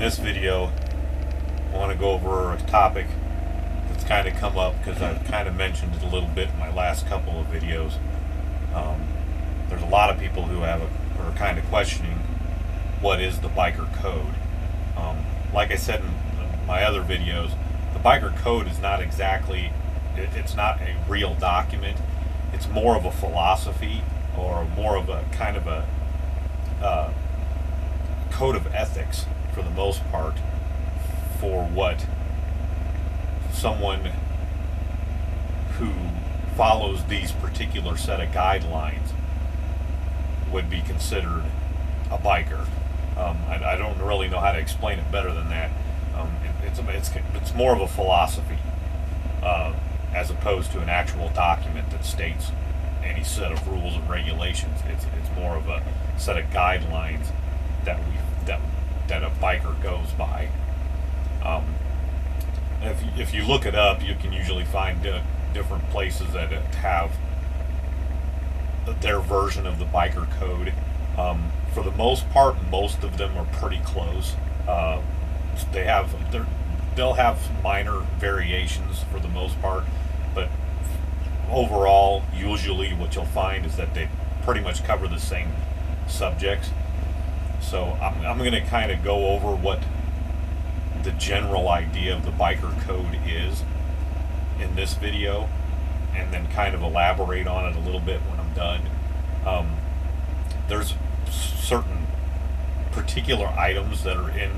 this video, I want to go over a topic that's kind of come up because I've kind of mentioned it a little bit in my last couple of videos. There's a lot of people who are kind of questioning what is the biker code. Like I said in my other videos, the biker code is not exactly, it's not a real document. It's more of a philosophy or more of a kind of a code of ethics for the most part for what someone who follows these particular set of guidelines would be considered a biker. I don't really know how to explain it better than that. It's more of a philosophy as opposed to an actual document that states any set of rules and regulations. It's more of a set of guidelines that a biker goes by. If you look it up, you can usually find different places that have their version of the biker code. For the most part, most of them are pretty close. They'll have minor variations for the most part, but overall, usually what you'll find is that they pretty much cover the same subjects. So I'm going to kind of go over what the general idea of the biker code is in this video, and then kind of elaborate on it a little bit when I'm done. There's certain particular items that are in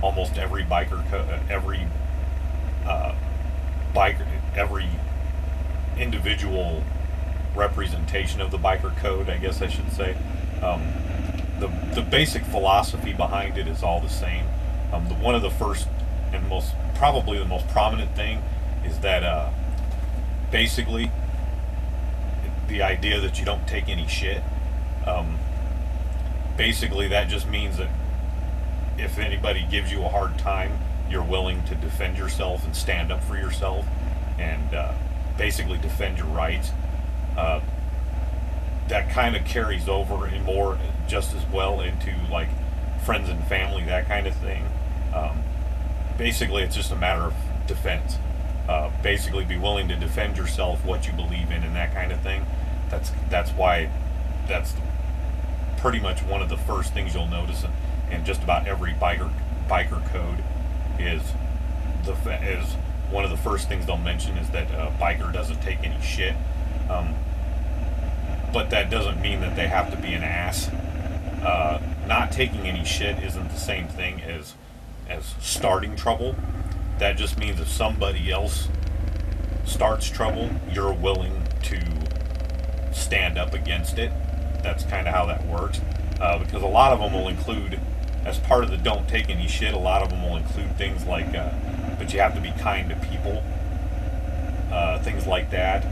almost every biker code, every individual representation of the biker code, I guess I should say. The basic philosophy behind it is all the same. One of the first and probably the most prominent thing is that basically the idea that you don't take any shit. Basically that just means that if anybody gives you a hard time, you're willing to defend yourself and stand up for yourself and basically defend your rights. That kind of carries over and more just as well into like friends and family, that kind of thing. Basically it's just a matter of defense. Basically be willing to defend yourself, what you believe in, and that kind of thing. That's why that's pretty much one of the first things you'll notice in just about every biker code is one of the first things they'll mention is that a biker doesn't take any shit. But that doesn't mean that they have to be an ass. Not taking any shit isn't the same thing as starting trouble. That just means if somebody else starts trouble, you're willing to stand up against it. That's kind of how that works. Because a lot of them will include, as part of the don't take any shit, a lot of them will include things like, but you have to be kind to people. Things like that.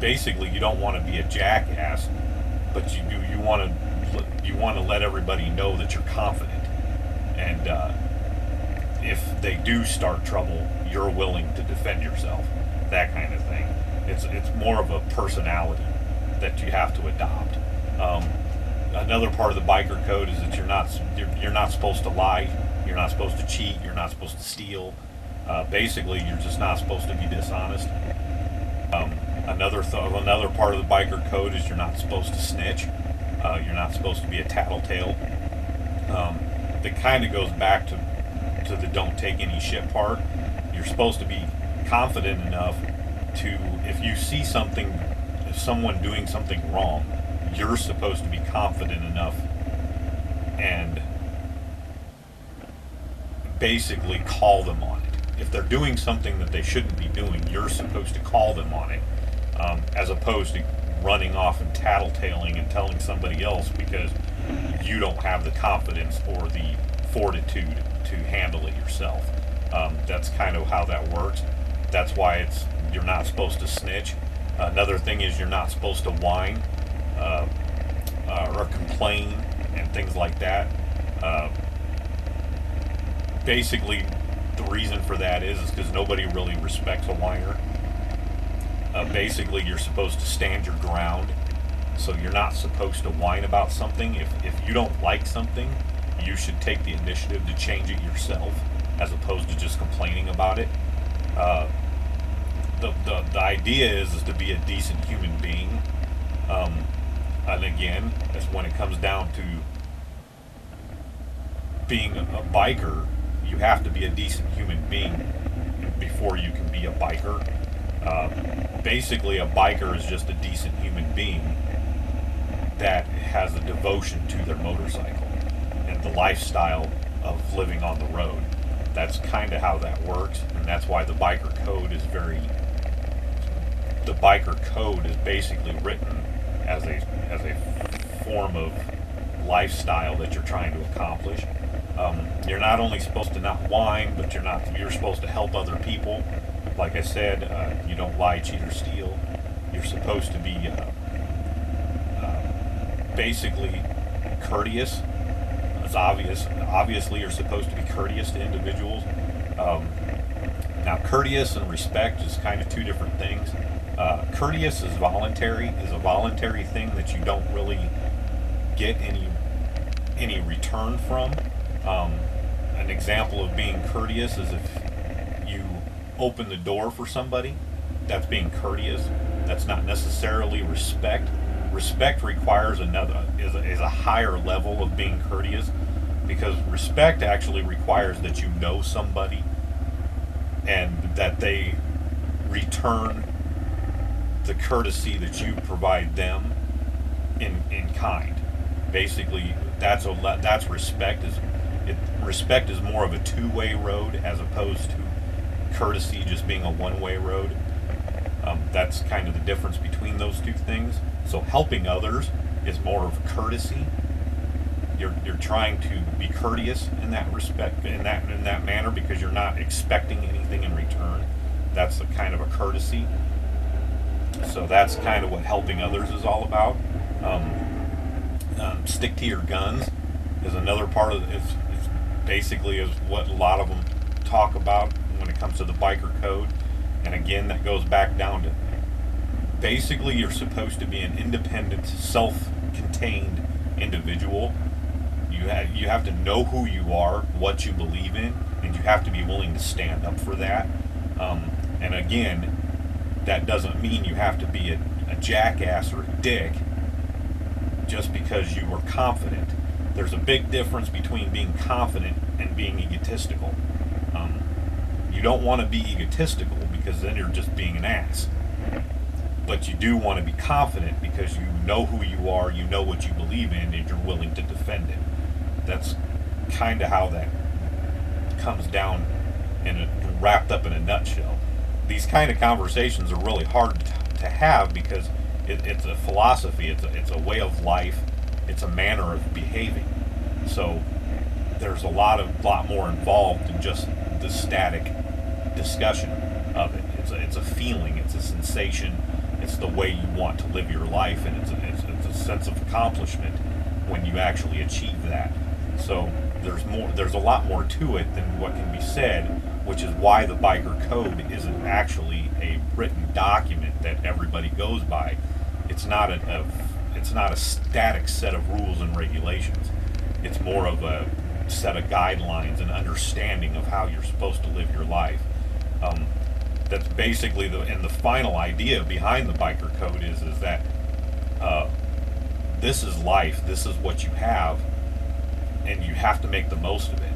Basically, you don't want to be a jackass, but you want to let everybody know that you're confident. And if they do start trouble, you're willing to defend yourself. That kind of thing. It's more of a personality that you have to adopt. Another part of the biker code is that you're not supposed to lie, you're not supposed to cheat, you're not supposed to steal. Basically, you're just not supposed to be dishonest. Another part of the biker code is you're not supposed to snitch. You're not supposed to be a tattletale. That kind of goes back to the don't take any shit part. You're supposed to be confident enough to, if you see something, someone doing something wrong, you're supposed to be confident enough and basically call them on it. If they're doing something that they shouldn't be doing, you're supposed to call them on it, as opposed to running off and tattletaling and telling somebody else because you don't have the confidence or the fortitude to handle it yourself. That's kind of how that works. That's why you're not supposed to snitch. Another thing is you're not supposed to whine or complain and things like that. Basically, the reason for that is because nobody really respects a whiner. Basically, you're supposed to stand your ground, so you're not supposed to whine about something. If you don't like something, you should take the initiative to change it yourself, as opposed to just complaining about it. The idea is to be a decent human being. And again, that's when it comes down to being a biker, you have to be a decent human being before you can be a biker. Basically, a biker is just a decent human being that has a devotion to their motorcycle and the lifestyle of living on the road. That's kind of how that works, and that's why the biker code is basically written as a form of lifestyle that you're trying to accomplish. You're not only supposed to not whine, but you're supposed to help other people. Like I said, you don't lie, cheat, or steal. You're supposed to be basically courteous. It's obvious. Obviously, you're supposed to be courteous to individuals. Now, courteous and respect is kind of two different things. Courteous is voluntary. Is a voluntary thing that you don't really get any return from. An example of being courteous is if you open the door for somebody. That's being courteous. That's not necessarily respect. Respect requires is a higher level of being courteous, because respect actually requires that you know somebody and that they return the courtesy that you provide them in kind. Basically, that's respect. Respect is more of a two-way road as opposed to courtesy just being a one-way road. That's kind of the difference between those two things. So helping others is more of courtesy. You're trying to be courteous in that respect, in that manner, because you're not expecting anything in return. That's a kind of a courtesy. So that's kind of what helping others is all about. Stick to your guns is another part of it. It's basically is what a lot of them talk about when it comes to the biker code. And again, that goes back down to basically you're supposed to be an independent, self-contained individual. You have to know who you are, what you believe in, and you have to be willing to stand up for that. And again, that doesn't mean you have to be a jackass or a dick just because you were confident. There's a big difference between being confident and being egotistical. You don't want to be egotistical, because then you're just being an ass. But you do want to be confident, because you know who you are, you know what you believe in, and you're willing to defend it. That's kind of how that comes down and wrapped up in a nutshell. These kind of conversations are really hard to have, because it's a philosophy, it's a way of life, it's a manner of behaving. So there's a lot more involved than just the static discussion of it. It's a feeling, it's a sensation, it's the way you want to live your life, and it's a sense of accomplishment when you actually achieve that. So there's a lot more to it than what can be said, which is why the biker code isn't actually a written document that everybody goes by. It's not a static set of rules and regulations. It's more of a set of guidelines and understanding of how you're supposed to live your life. That's basically the final idea behind the biker code is that this is life, this is what you have, and you have to make the most of it.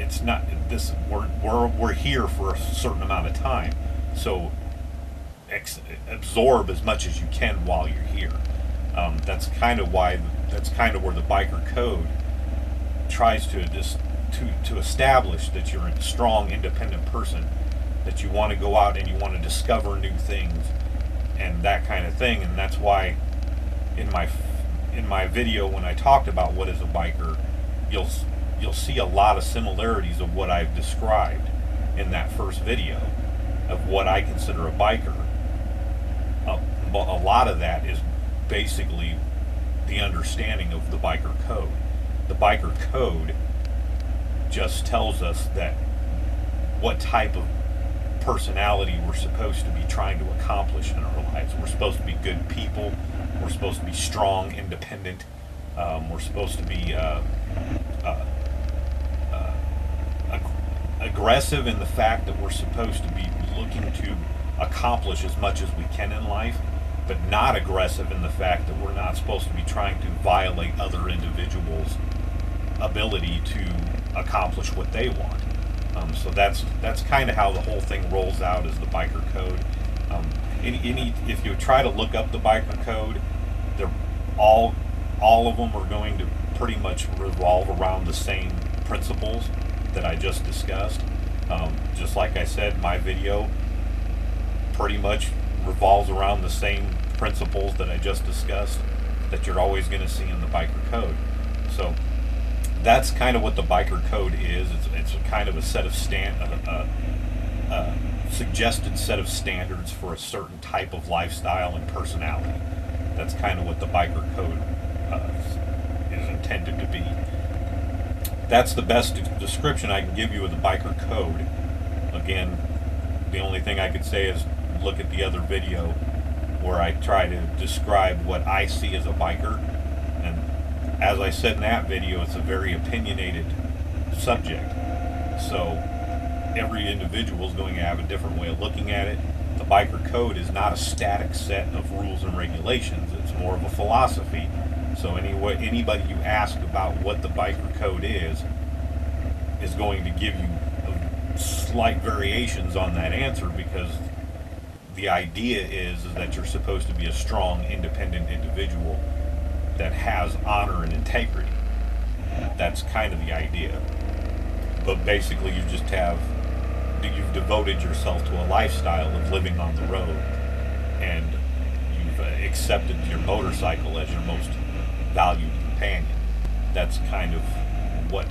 It's not this we're here for a certain amount of time, so absorb as much as you can while you're here. That's kind of where the biker code tries to establish that you're a strong, independent person, that you want to go out and you want to discover new things and that kind of thing. And that's why in my video, when I talked about what is a biker, you'll see a lot of similarities of what I've described in that first video of what I consider a biker. A lot of that is basically the understanding of the biker code. The biker code just tells us that what type of personality we're supposed to be trying to accomplish in our lives. We're supposed to be good people. We're supposed to be strong, independent, We're supposed to be aggressive in the fact that we're supposed to be looking to accomplish as much as we can in life, but not aggressive in the fact that we're not supposed to be trying to violate other individuals' ability to accomplish what they want. So that's kind of how the whole thing rolls out as the biker code. If you try to look up the biker code, they're all of them are going to pretty much revolve around the same principles that I just discussed. Just like I said, my video pretty much revolves around the same principles that I just discussed that you're always going to see in the biker code. So that's kind of what the biker code is. It's a kind of a set of suggested set of standards for a certain type of lifestyle and personality. That's kind of what the biker code is intended to be. That's the best description I can give you of the biker code. Again, the only thing I could say is look at the other video where I try to describe what I see as a biker. And as I said in that video, it's a very opinionated subject. So every individual is going to have a different way of looking at it. The biker code is not a static set of rules and regulations. It's more of a philosophy. So anybody you ask about what the biker code is going to give you slight variations on that answer, because the idea is that you're supposed to be a strong, independent individual that has honor and integrity. That's kind of the idea. But basically you just you've devoted yourself to a lifestyle of living on the road, and you've accepted your motorcycle as your most valued companion. That's kind of what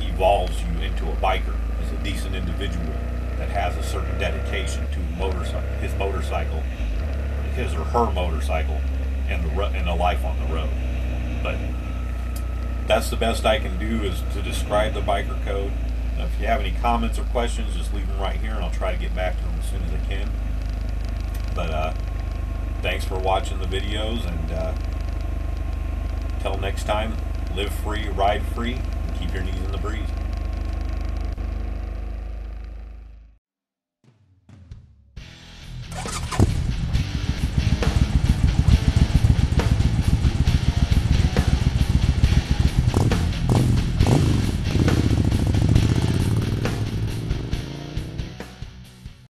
evolves you into a biker, as a decent individual that has a certain dedication to his or her motorcycle, and a life on the road. But that's the best I can do, is to describe the biker code. Now, if you have any comments or questions, just leave them right here, and I'll try to get back to them as soon as I can. But thanks for watching the videos, and until next time, live free, ride free, and keep your knees in the breeze.